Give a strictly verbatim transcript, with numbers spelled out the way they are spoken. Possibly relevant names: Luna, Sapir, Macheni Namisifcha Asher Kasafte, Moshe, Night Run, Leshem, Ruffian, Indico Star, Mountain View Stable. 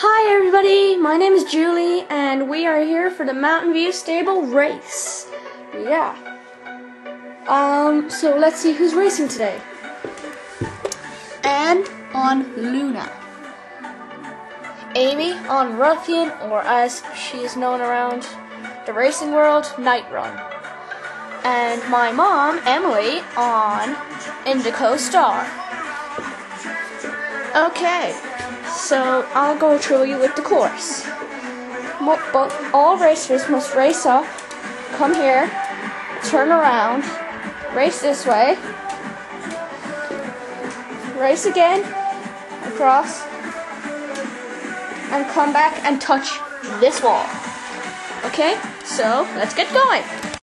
Hi everybody, my name is Julie, and we are here for the Mountain View Stable race. Yeah. Um, so let's see who's racing today. Anne on Luna. Amy on Ruffian, or as she is known around the racing world, Night Run. And my mom, Emily, on Indico Star. Okay, so I'll go through you with the course. All racers must race up, come here, turn around, race this way, race again, across, and come back and touch this wall. Okay, so let's get going.